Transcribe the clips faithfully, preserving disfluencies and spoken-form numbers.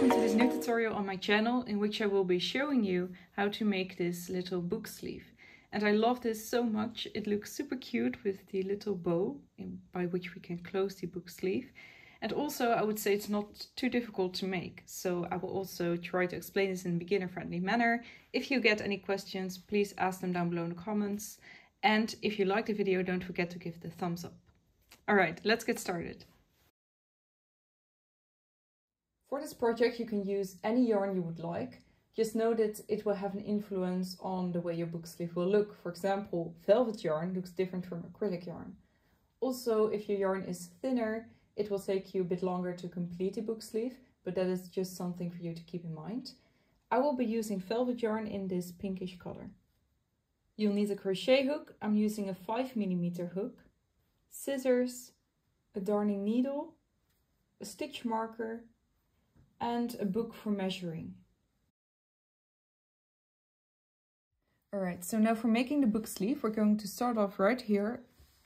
welcome to this new tutorial on my channel in which I will be showing you how to make this little book sleeve. And I love this so much. It looks super cute with the little bow in, by which we can close the book sleeve. And also I would say it's not too difficult to make. So I will also try to explain this in a beginner-friendly manner. If you get any questions, please ask them down below in the comments. And if you like the video, don't forget to give the thumbs up. All right, let's get started. For this project, you can use any yarn you would like. Just know that it will have an influence on the way your book sleeve will look. For example, velvet yarn looks different from acrylic yarn. Also, if your yarn is thinner, it will take you a bit longer to complete the book sleeve, but that is just something for you to keep in mind. I will be using velvet yarn in this pinkish color. You'll need a crochet hook. I'm using a five millimeter hook, scissors, a darning needle, a stitch marker, and a book for measuring. Alright, so now for making the book sleeve, we're going to start off right here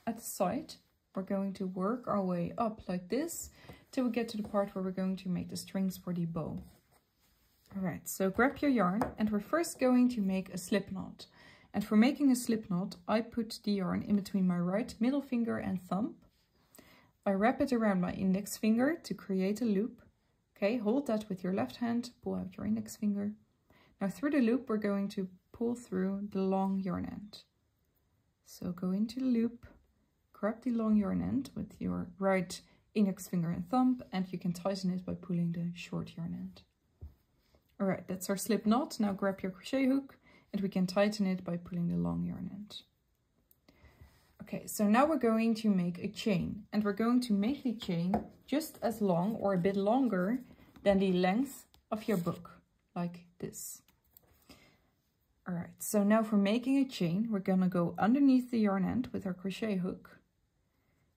at the side. We're going to work our way up like this till we get to the part where we're going to make the strings for the bow. Alright, so grab your yarn and we're first going to make a slip knot. And for making a slip knot, I put the yarn in between my right middle finger and thumb. I wrap it around my index finger to create a loop. Okay, hold that with your left hand, pull out your index finger. Now through the loop, we're going to pull through the long yarn end. So go into the loop, grab the long yarn end with your right index finger and thumb, and you can tighten it by pulling the short yarn end. All right, that's our slip knot. Now grab your crochet hook, and we can tighten it by pulling the long yarn end. Okay, so now we're going to make a chain, and we're going to make the chain just as long or a bit longer than the length of your book, like this. All right, so now for making a chain, we're gonna go underneath the yarn end with our crochet hook,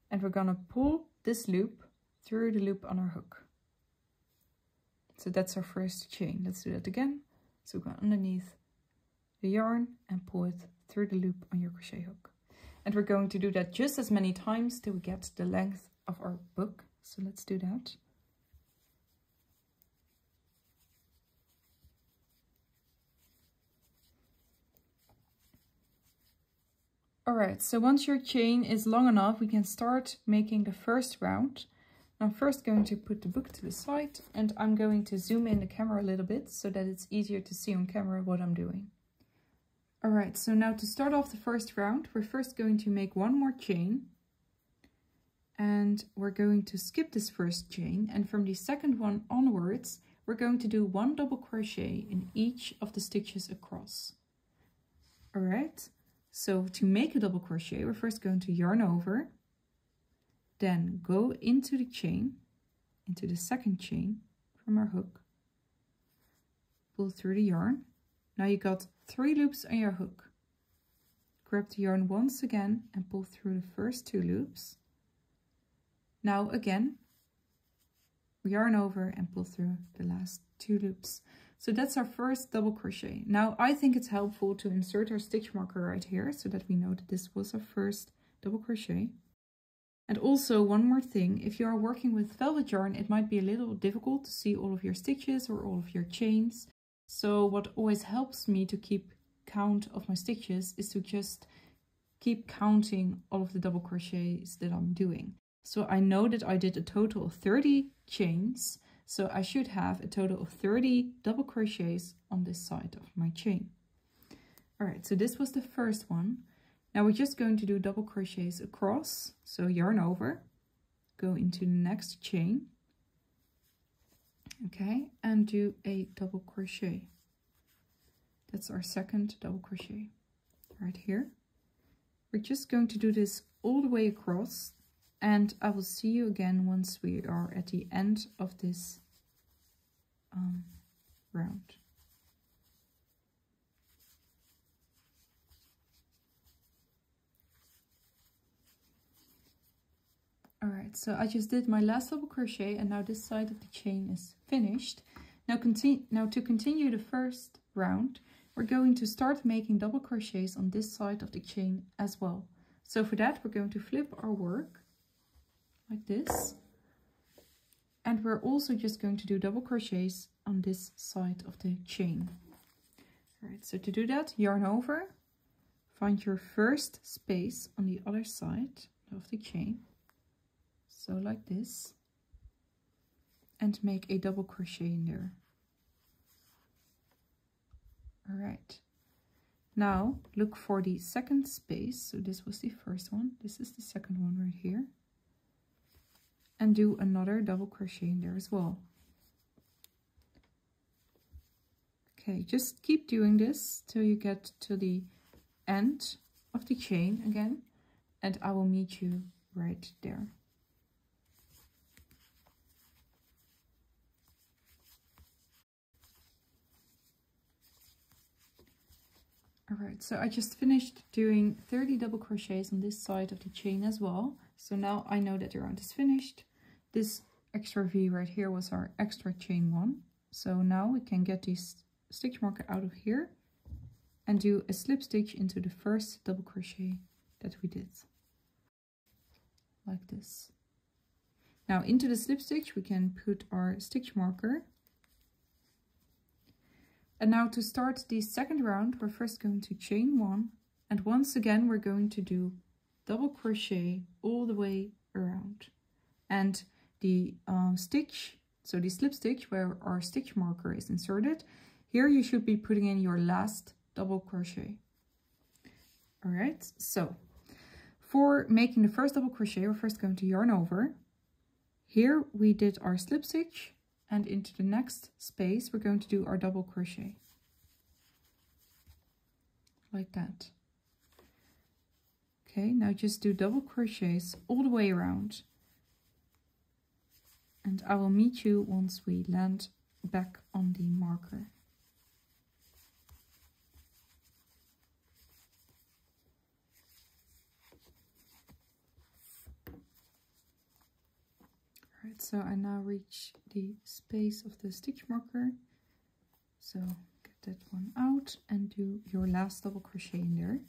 and we're gonna pull this loop through the loop on our hook. So that's our first chain. Let's do that again. So go underneath the yarn and pull it through the loop on your crochet hook. And we're going to do that just as many times till we get the length of our book. So let's do that. All right, so once your chain is long enough, we can start making the first round. I'm first going to put the book to the side, and I'm going to zoom in the camera a little bit so that it's easier to see on camera what I'm doing. Alright, so now to start off the first round, we're first going to make one more chain. And we're going to skip this first chain, and from the second one onwards, we're going to do one double crochet in each of the stitches across. Alright, so to make a double crochet, we're first going to yarn over, then go into the chain, into the second chain from our hook, pull through the yarn. Now you got three loops on your hook. Grab the yarn once again and pull through the first two loops. Now again, yarn over and pull through the last two loops. So that's our first double crochet. Now I think it's helpful to insert our stitch marker right here so that we know that this was our first double crochet. And also one more thing, if you are working with velvet yarn, it might be a little difficult to see all of your stitches or all of your chains. So what always helps me to keep count of my stitches is to just keep counting all of the double crochets that I'm doing. So I know that I did a total of thirty chains, so I should have a total of thirty double crochets on this side of my chain. All right, so this was the first one. Now we're just going to do double crochets across, so yarn over, go into the next chain. Okay, and do a double crochet. That's our second double crochet right here. We're just going to do this all the way across, and I will see you again once we are at the end of this um, round. Alright, so I just did my last double crochet, and now this side of the chain is finished. Now, continue, now to continue the first round, we're going to start making double crochets on this side of the chain as well. So for that, we're going to flip our work like this. And we're also just going to do double crochets on this side of the chain. All right, so to do that, yarn over, find your first space on the other side of the chain, so like this, and make a double crochet in there. All right, now look for the second space. So this was the first one, this is the second one right here, and do another double crochet in there as well. Okay, just keep doing this till you get to the end of the chain again, and I will meet you right there. Alright, so I just finished doing thirty double crochets on this side of the chain as well. So now I know that the round is finished. This extra V right here was our extra chain one. So now we can get this stitch marker out of here and do a slip stitch into the first double crochet that we did. Like this. Now into the slip stitch we can put our stitch marker. And now to start the second round, we're first going to chain one, and once again we're going to do double crochet all the way around. And the uh, stitch, so the slip stitch where our stitch marker is inserted, here you should be putting in your last double crochet. All right, so for making the first double crochet, we're first going to yarn over. Here we did our slip stitch, and into the next space we're going to do our double crochet like that. Okay, now just do double crochets all the way around, and I will meet you once we land back on the marker. So I now reach the space of the stitch marker, so get that one out and do your last double crochet in there.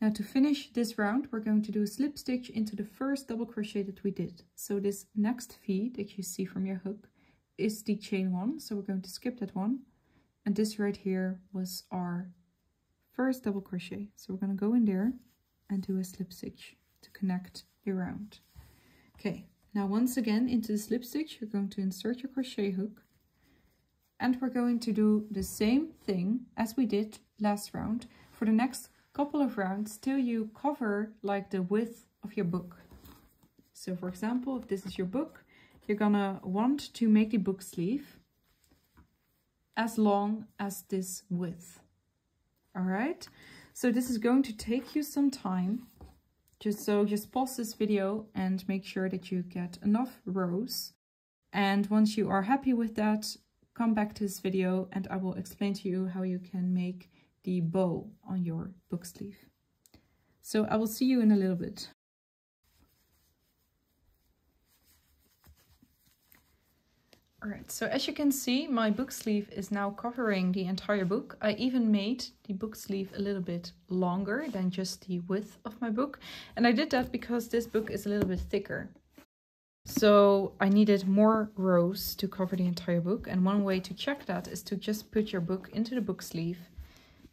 Now to finish this round, we're going to do a slip stitch into the first double crochet that we did. So this next V that you see from your hook is the chain one, so we're going to skip that one, and this right here was our first double crochet, so we're going to go in there and do a slip stitch to connect the round. Okay, now once again into the slip stitch you're going to insert your crochet hook, and we're going to do the same thing as we did last round for the next couple of rounds till you cover like the width of your book. So for example, if this is your book, you're gonna want to make the book sleeve as long as this width. All right, so this is going to take you some time. Just so just pause this video and make sure that you get enough rows. And once you are happy with that, come back to this video and I will explain to you how you can make the bow on your book sleeve. So I will see you in a little bit. All right, so as you can see, my book sleeve is now covering the entire book. I even made the book sleeve a little bit longer than just the width of my book. And I did that because this book is a little bit thicker. So I needed more rows to cover the entire book. And one way to check that is to just put your book into the book sleeve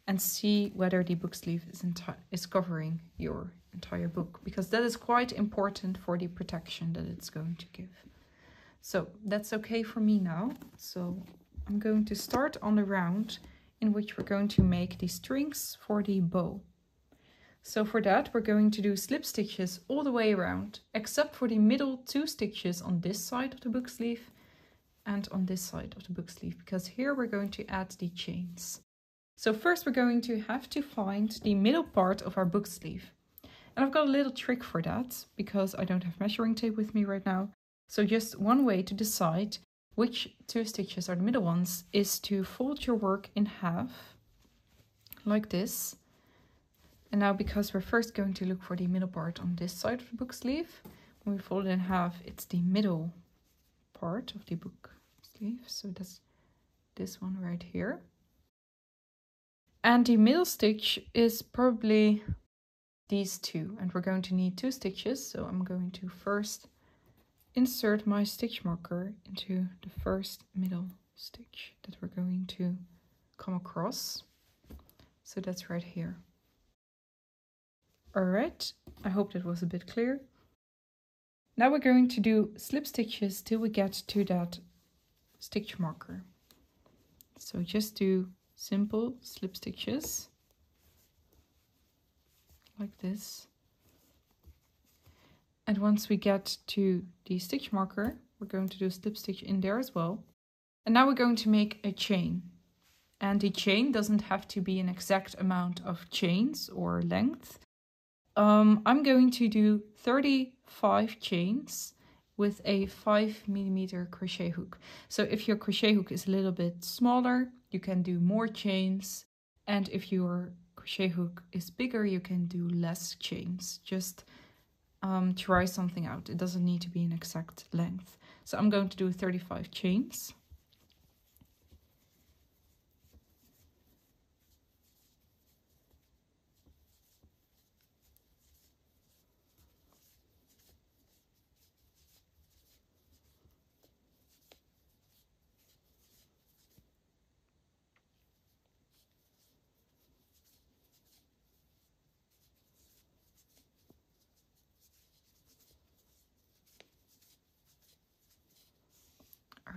and see whether the book sleeve is, is covering your entire book, because that is quite important for the protection that it's going to give. So that's okay for me now. So I'm going to start on the round in which we're going to make the strings for the bow. So for that, we're going to do slip stitches all the way around, except for the middle two stitches on this side of the book sleeve and on this side of the book sleeve, because here we're going to add the chains. So first we're going to have to find the middle part of our book sleeve. And I've got a little trick for that, because I don't have measuring tape with me right now. So just one way to decide which two stitches are the middle ones is to fold your work in half, like this. And now because we're first going to look for the middle part on this side of the book sleeve, when we fold it in half, it's the middle part of the book sleeve. So that's this one right here. And the middle stitch is probably these two, and we're going to need two stitches. So I'm going to first insert my stitch marker into the first middle stitch that we're going to come across. So that's right here. All right, I hope that was a bit clear. Now we're going to do slip stitches till we get to that stitch marker. So just do simple slip stitches like this. And once we get to the stitch marker, we're going to do a slip stitch in there as well. And now we're going to make a chain. And the chain doesn't have to be an exact amount of chains or length. Um, I'm going to do thirty-five chains with a five millimeter crochet hook. So if your crochet hook is a little bit smaller, you can do more chains. And if your crochet hook is bigger, you can do less chains. Just Um, try something out. It doesn't need to be an exact length. So I'm going to do thirty-five chains.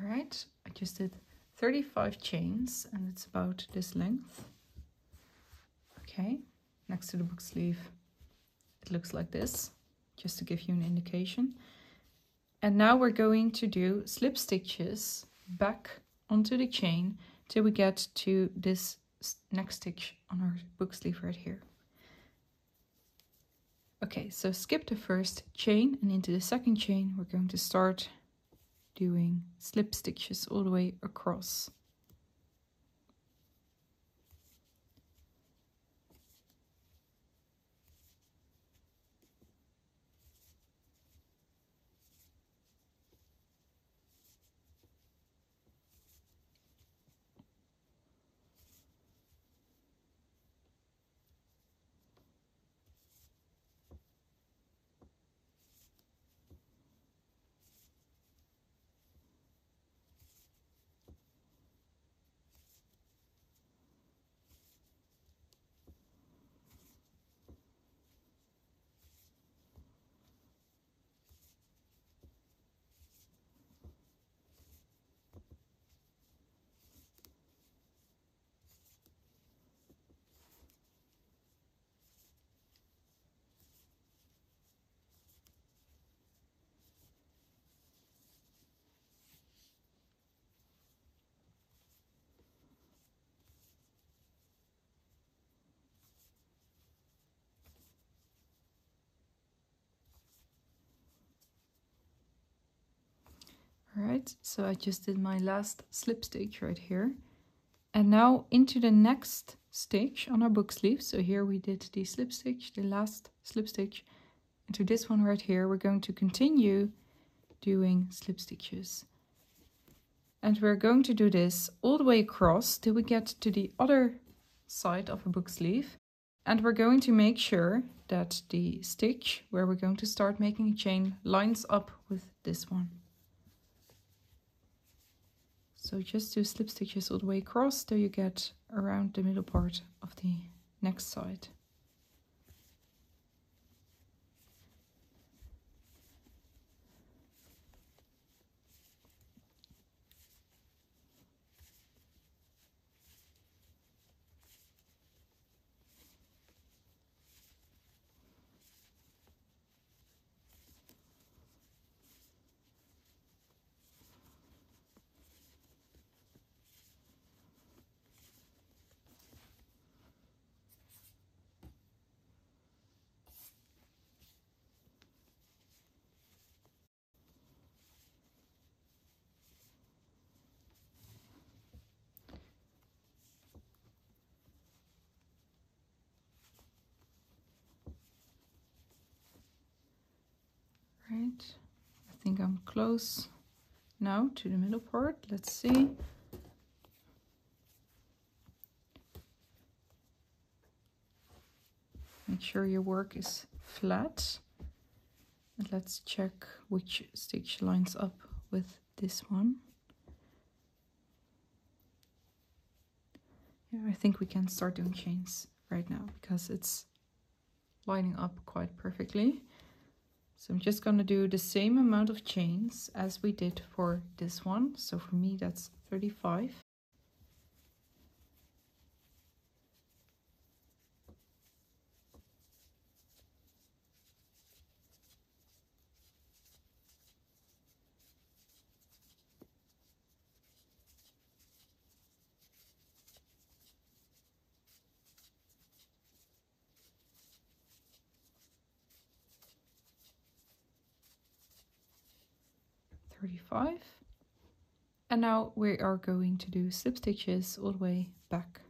All right, I just did thirty-five chains and it's about this length. Okay, next to the book sleeve, it looks like this, just to give you an indication. And now we're going to do slip stitches back onto the chain till we get to this next stitch on our book sleeve right here. Okay, so skip the first chain and into the second chain, we're going to start doing slip stitches all the way across. Alright, so I just did my last slip stitch right here. And now into the next stitch on our book sleeve. So here we did the slip stitch, the last slip stitch. Into this one right here, we're going to continue doing slip stitches. And we're going to do this all the way across till we get to the other side of a book sleeve. And we're going to make sure that the stitch where we're going to start making a chain lines up with this one. So just do slip stitches all the way across till you get around the middle part of the next side. I think I'm close now to the middle part. Let's see. Make sure your work is flat And let's check which stitch lines up with this one. Yeah, I think we can start doing chains right now because it's lining up quite perfectly. So I'm just going to do the same amount of chains as we did for this one. So for me that's thirty-five. thirty-five. And now we are going to do slip stitches all the way back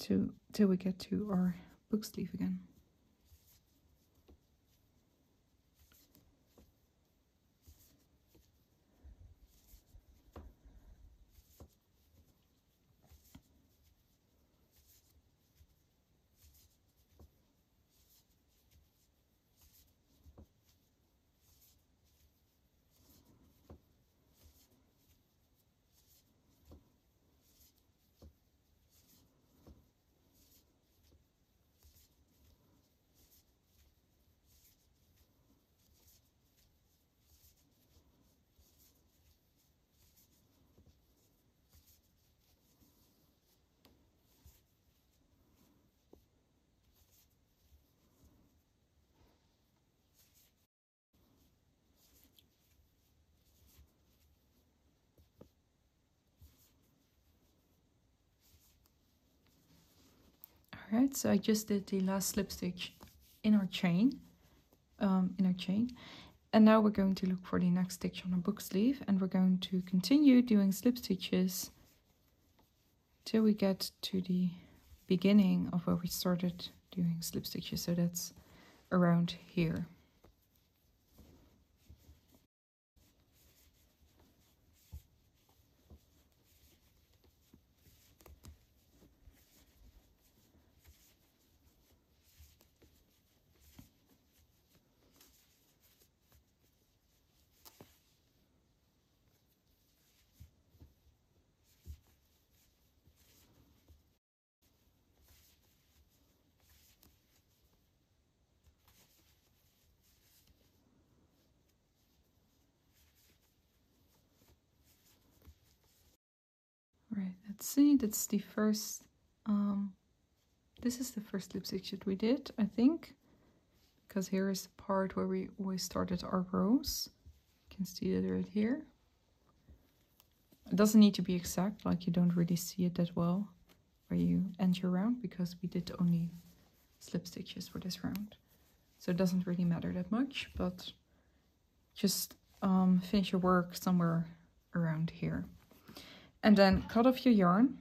to till we get to our book sleeve again. Right, so I just did the last slip stitch in our chain, um, in our chain, and now we're going to look for the next stitch on our book sleeve, and we're going to continue doing slip stitches till we get to the beginning of where we started doing slip stitches. So that's around here. Let's see, that's the first, um, this is the first slip stitch that we did, I think, because here is the part where we always started our rows. You can see that right here. It doesn't need to be exact, like you don't really see it that well where you end your round, because we did only slip stitches for this round. So it doesn't really matter that much, but just um, finish your work somewhere around here. And then cut off your yarn.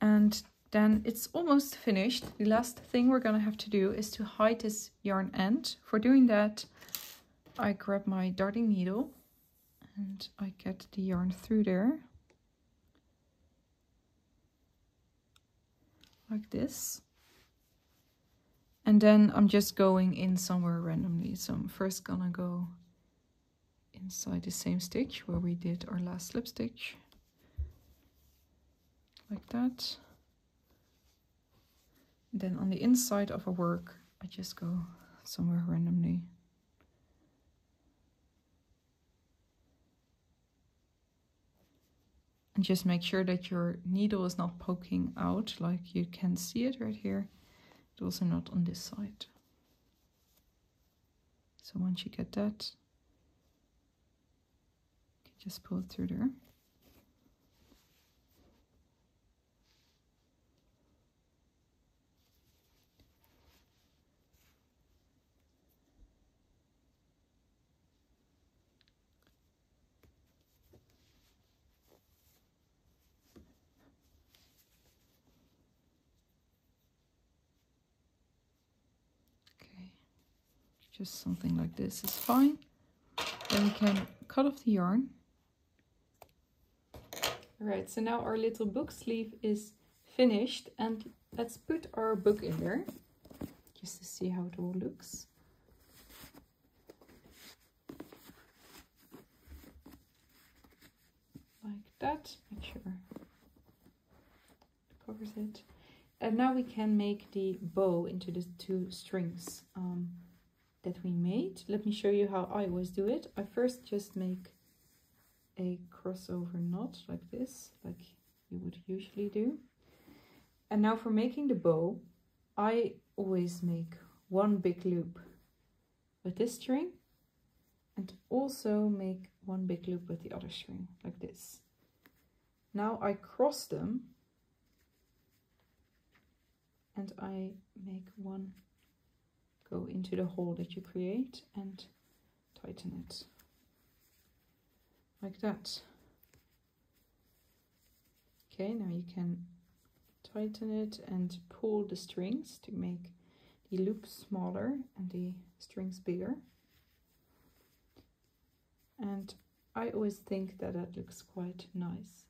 And then it's almost finished. The last thing we're gonna have to do is to hide this yarn end. For doing that, I grab my darting needle and I get the yarn through there. Like this. And then I'm just going in somewhere randomly. So I'm first gonna go inside the same stitch where we did our last slip stitch, like that. Then on the inside of our work, I just go somewhere randomly. And just make sure that your needle is not poking out, like you can see it right here, but also not on this side. So once you get that, just pull it through there. Okay, just something like this is fine. Then we can cut off the yarn. Right, so now our little book sleeve is finished, and let's put our book in there just to see how it all looks. Like that, make sure it covers it. And now we can make the bow into the two strings um, that we made. Let me show you how I always do it. I first just make a crossover knot like this, like you would usually do. And now for making the bow, I always make one big loop with this string and also make one big loop with the other string like this. Now I cross them and I make one go into the hole that you create and tighten it like that. Okay, now you can tighten it and pull the strings to make the loop smaller and the strings bigger. And I always think that that looks quite nice.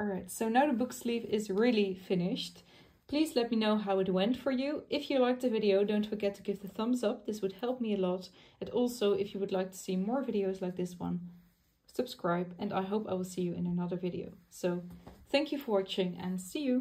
All right, so now the book sleeve is really finished. Please let me know how it went for you. If you liked the video, don't forget to give the thumbs up. This would help me a lot. And also, if you would like to see more videos like this one, subscribe, and I hope I will see you in another video. So thank you for watching and see you.